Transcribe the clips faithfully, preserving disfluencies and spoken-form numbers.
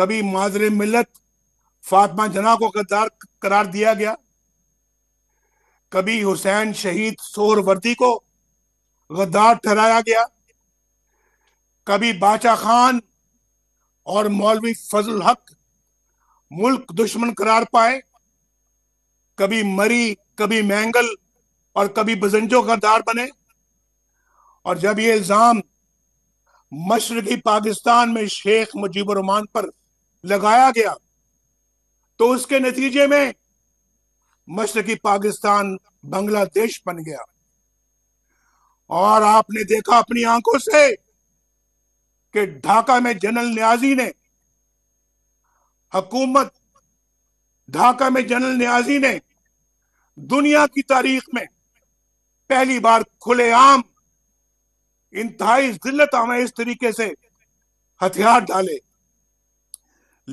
कभी माजरे मिलत फातिमा जिन्ना को गद्दार करार दिया गया, कभी हुसैन शहीद सोहरवर्दी को गद्दार ठहराया गया, कभी बाचा खान और मौलवी फजल हक मुल्क दुश्मन करार पाए, कभी मरी, कभी मैंगल और कभी बजंजो गद्दार बने। और जब ये इल्जाम मशरकी पाकिस्तान में शेख मुजीबुर रहमान पर लगाया गया तो उसके नतीजे में मशरकी पाकिस्तान बांग्लादेश बन गया। और आपने देखा अपनी आंखों से कि ढाका में जनरल नियाजी ने हुकूमत ढाका में जनरल नियाजी ने दुनिया की तारीख में पहली बार खुलेआम इंतहाई जिल्लत आम इस तरीके से हथियार डाले।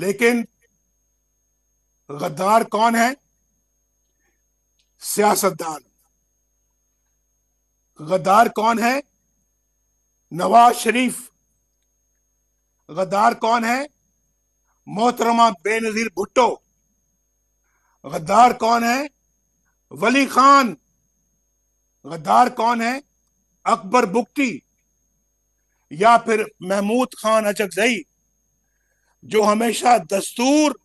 लेकिन गद्दार कौन है? सियासतदान। गद्दार कौन है? नवाज शरीफ। गद्दार कौन है? मोहतरमा बेनजीर भुट्टो। गद्दार कौन है? वली खान। गद्दार कौन है? अकबर बुगटी या फिर महमूद खान अचकजई, जो हमेशा दस्तूर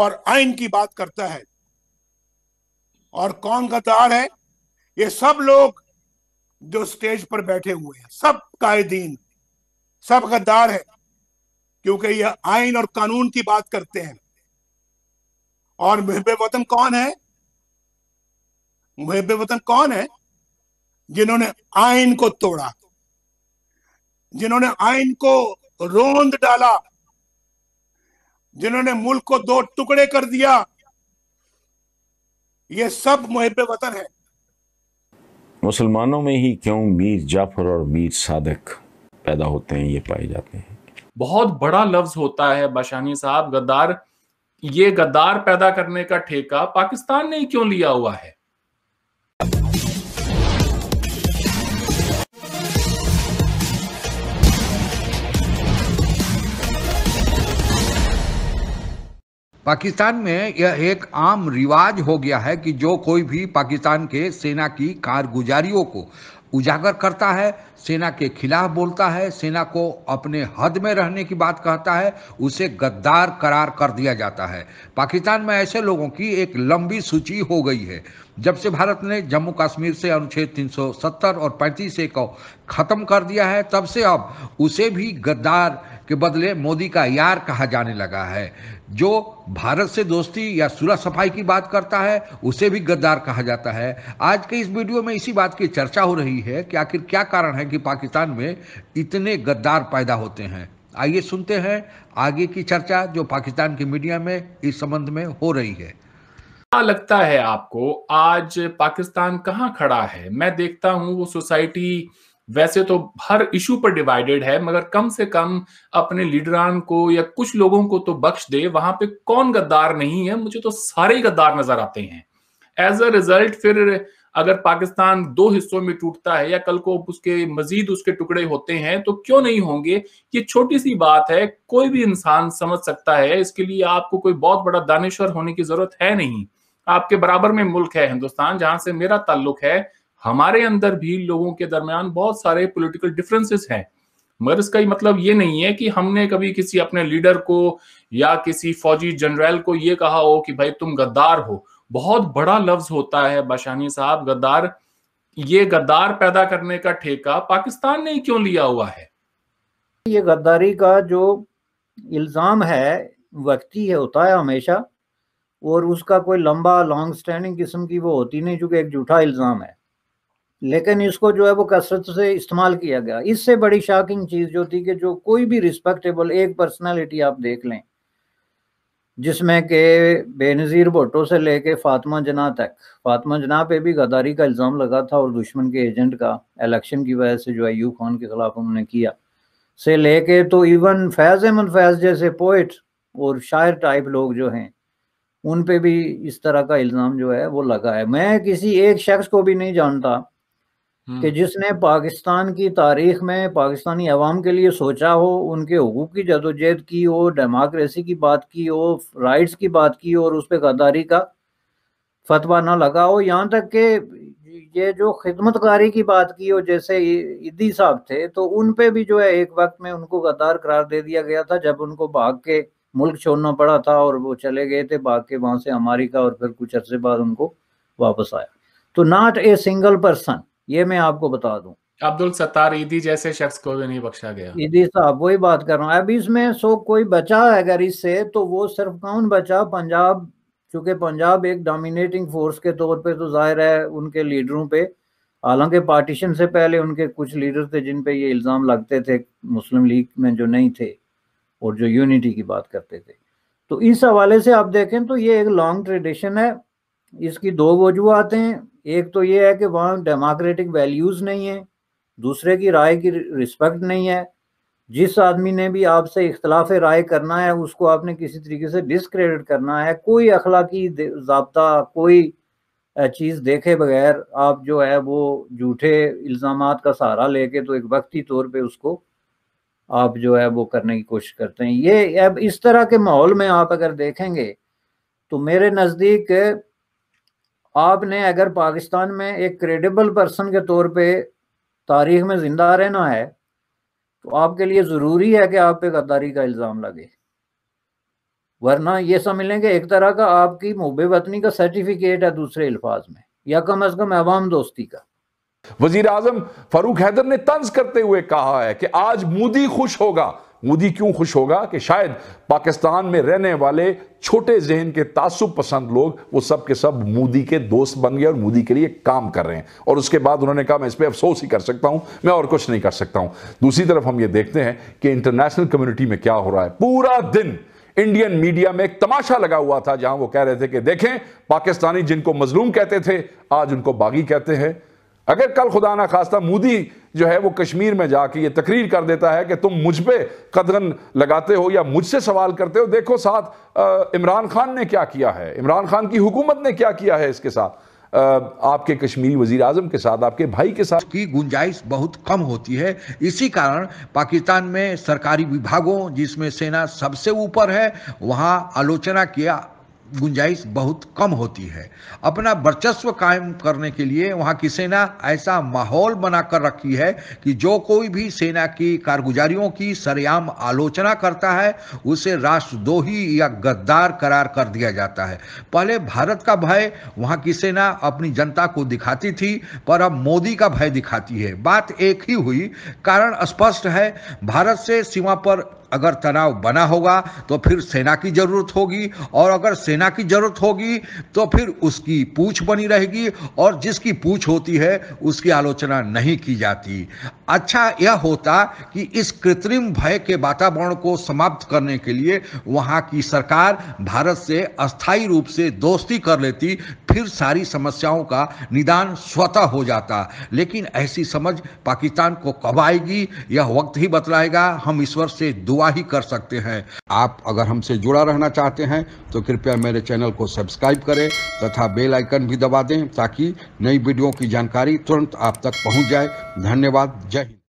और आइन की बात करता है। और कौन गद्दार है? ये सब लोग जो स्टेज पर बैठे हुए हैं, सब कायदीन, सब गद्दार है, क्योंकि ये आइन और कानून की बात करते हैं। और मुहिब्बे वतन कौन है? मुहिब्बे वतन कौन है? जिन्होंने आइन को तोड़ा, जिन्होंने आइन को रोंद डाला, जिन्होंने मुल्क को दो टुकड़े कर दिया, ये सब मुहिब्बे वतन है। मुसलमानों में ही क्यों मीर जाफर और मीर सादिक पैदा होते हैं, ये पाए जाते हैं। बहुत बड़ा लफ्ज होता है भाशानी साहब, गद्दार। ये गद्दार पैदा करने का ठेका पाकिस्तान ने ही क्यों लिया हुआ है? पाकिस्तान में यह एक आम रिवाज हो गया है कि जो कोई भी पाकिस्तान के सेना की कारगुजारियों को उजागर करता है, सेना के खिलाफ बोलता है, सेना को अपने हद में रहने की बात कहता है, उसे गद्दार करार कर दिया जाता है। पाकिस्तान में ऐसे लोगों की एक लंबी सूची हो गई है। जब से भारत ने जम्मू कश्मीर से अनुच्छेद तीन सौ सत्तर और पैंतीस ए को ख़त्म कर दिया है, तब से अब उसे भी गद्दार के बदले मोदी का यार कहा जाने लगा है। जो भारत से दोस्ती या सुलह सफाई की बात करता है, उसे भी गद्दार कहा जाता है। आज के इस वीडियो में इसी बात की चर्चा हो रही है कि आखिर क्या कारण है कि पाकिस्तान में इतने गद्दार पैदा होते हैं। आइए सुनते हैं आगे की चर्चा जो पाकिस्तान की मीडिया में इस संबंध में हो रही है। क्या लगता है आपको आज पाकिस्तान कहाँ खड़ा है? मैं देखता हूँ वो सोसाइटी वैसे तो हर इशू पर डिवाइडेड है, मगर कम से कम अपने लीडरान को या कुछ लोगों को तो बख्श दे। वहां पे कौन गद्दार नहीं है? मुझे तो सारे ही गद्दार नजर आते हैं। एज अ रिजल्ट फिर अगर पाकिस्तान दो हिस्सों में टूटता है या कल को उसके मजीद उसके टुकड़े होते हैं तो क्यों नहीं होंगे? ये छोटी सी बात है, कोई भी इंसान समझ सकता है। इसके लिए आपको कोई बहुत बड़ा दानिश्वर होने की जरूरत है नहीं। आपके बराबर में मुल्क है हिंदुस्तान, जहां से मेरा ताल्लुक है। हमारे अंदर भी लोगों के दरमियान बहुत सारे पॉलिटिकल डिफरेंसेस हैं, मगर इसका ये मतलब ये नहीं है कि हमने कभी किसी अपने लीडर को या किसी फौजी जनरल को ये कहा हो कि भाई तुम गद्दार हो। बहुत बड़ा लफ्ज होता है भाशानी साहब, गद्दार। ये गद्दार पैदा करने का ठेका पाकिस्तान ने क्यों लिया हुआ है? ये गद्दारी का जो इल्जाम है वक्ती है, होता है हमेशा, और उसका कोई लंबा लॉन्ग स्टैंडिंग किस्म की वो होती नहीं, चूंकि एक झूठा इल्जाम है। लेकिन इसको जो है वो कसरत से इस्तेमाल किया गया। इससे बड़ी शॉकिंग चीज़ जो थी कि जो कोई भी रिस्पेक्टेबल एक पर्सनालिटी आप देख लें, जिसमें के बेनज़ीर भुट्टो से लेके फातिमा जिन्ना तक, फातिमा जिन्ना पे भी गद्दारी का इल्ज़ाम लगा था और दुश्मन के एजेंट का इलेक्शन की वजह से जो अयूब खान के खिलाफ उन्होंने किया, से लेके तो इवन फैज अहमद फैज जैसे पोइट और शायर टाइप लोग जो हैं उन पर भी इस तरह का इल्ज़ाम जो है वो लगा है। मैं किसी एक शख्स को भी नहीं जानता कि जिसने पाकिस्तान की तारीख में पाकिस्तानी अवाम के लिए सोचा हो, उनके हुकूक की जदोजहद की हो, डेमोक्रेसी की बात की हो, राइट्स की बात की हो और उस पर गद्दारी का फतवा ना लगा हो। यहाँ तक कि ये जो खिदमतकारी की बात की हो, जैसे इदी साहब थे तो उन पे भी जो है एक वक्त में उनको गद्दार करार दे दिया गया था जब उनको भाग के मुल्क छोड़ना पड़ा था और वो चले गए थे भाग के वहाँ से अमेरिका, और फिर कुछ अरसे बाद उनको वापस आया। तो नॉट ए सिंगल पर्सन, ये मैं आपको बता दूं। अब्दुल सत्तार एदी जैसे शख्स को भी नहीं बख्शा गया। एदी साहब वही बात कर रहा हूँ। अब इसमें सो कोई बचा अगर इससे तो वो सिर्फ कौन बचा? पंजाब, चूँकि पंजाब एक डोमिनेटिंग फोर्स के तौर पे तो जाहिर है उनके लीडरों पे, हालांकि पार्टीशन से पहले उनके कुछ लीडर थे जिन पे ये इल्ज़ाम लगते थे मुस्लिम लीग में जो नहीं थे और जो यूनिटी की बात करते थे। तो इस हवाले से आप देखें तो ये एक लॉन्ग ट्रेडिशन है। इसकी दो वजूहत हैं, एक तो ये है कि वहाँ डेमोक्रेटिक वैल्यूज़ नहीं है, दूसरे की राय की रिस्पेक्ट नहीं है। जिस आदमी ने भी आपसे इख्तलाफ राय करना है उसको आपने किसी तरीके से डिसक्रेडिट करना है। कोई अखलाकी ज़ाब्ता, कोई चीज़ देखे बगैर आप जो है वो झूठे इल्ज़ामात का सहारा लेके तो एक वक्ती तौर पे उसको आप जो है वो करने की कोशिश करते हैं। ये अब इस तरह के माहौल में आप अगर देखेंगे तो मेरे नज़दीक आपने अगर पाकिस्तान में एक क्रेडिबल पर्सन के तौर पर तारीख में ज़िंदा रहना है तो आपके लिए ज़रूरी है कि आप पे गद्दारी का इल्ज़ाम लगे, वरना ये समझ लें कि एक तरह का आपकी मोहब्बत वतनी का सर्टिफिकेट है दूसरे अल्फाज में, या कम अज़ कम अवाम दोस्ती का। वज़ीर आज़म फारूक हैदर ने तंज करते हुए कहा है कि आज मोदी खुश होगा। मोदी क्यों खुश होगा कि शायद पाकिस्तान में रहने वाले छोटे जहन के तासुब पसंद लोग वो सब के सब मोदी के दोस्त बन गए और मोदी के लिए काम कर रहे हैं। और उसके बाद उन्होंने कहा मैं इस पर अफसोस ही कर सकता हूं, मैं और कुछ नहीं कर सकता हूं। दूसरी तरफ हम ये देखते हैं कि इंटरनेशनल कम्युनिटी में क्या हो रहा है। पूरा दिन इंडियन मीडिया में एक तमाशा लगा हुआ था जहां वो कह रहे थे कि देखें पाकिस्तानी जिनको मजलूम कहते थे आज उनको बागी कहते हैं। अगर कल खुदा ना खास्ता मोदी जो है वो कश्मीर में जाके ये तकरीर कर देता है कि तुम मुझ पे कदगन लगाते हो या मुझसे सवाल करते हो, देखो साथ इमरान खान ने क्या किया है, इमरान खान की हुकूमत ने क्या किया है इसके साथ, आपके कश्मीरी वजीर आजम के साथ, आपके भाई के साथ, की गुंजाइश बहुत कम होती है। इसी कारण पाकिस्तान में सरकारी विभागों जिसमें सेना सबसे ऊपर है वहाँ आलोचना किया गुंजाइश बहुत कम होती है। अपना वर्चस्व कायम करने के लिए वहाँ की सेना ऐसा माहौल बनाकर रखी है कि जो कोई भी सेना की कारगुजारियों की सरेआम आलोचना करता है उसे राष्ट्रद्रोही या गद्दार करार कर दिया जाता है। पहले भारत का भय वहाँ की सेना अपनी जनता को दिखाती थी, पर अब मोदी का भय दिखाती है। बात एक ही हुई, कारण स्पष्ट है। भारत से सीमा पर अगर तनाव बना होगा तो फिर सेना की ज़रूरत होगी, और अगर सेना की ज़रूरत होगी तो फिर उसकी पूछ बनी रहेगी, और जिसकी पूछ होती है उसकी आलोचना नहीं की जाती। अच्छा यह होता कि इस कृत्रिम भय के वातावरण को समाप्त करने के लिए वहाँ की सरकार भारत से अस्थायी रूप से दोस्ती कर लेती, फिर सारी समस्याओं का निदान स्वतः हो जाता। लेकिन ऐसी समझ पाकिस्तान को कब आएगी यह वक्त ही बतलाएगा। हम ईश्वर से ही कर सकते हैं। आप अगर हमसे जुड़ा रहना चाहते हैं तो कृपया मेरे चैनल को सब्सक्राइब करें तथा बेल आइकन भी दबा दें ताकि नई वीडियो की जानकारी तुरंत आप तक पहुंच जाए। धन्यवाद। जय हिंद।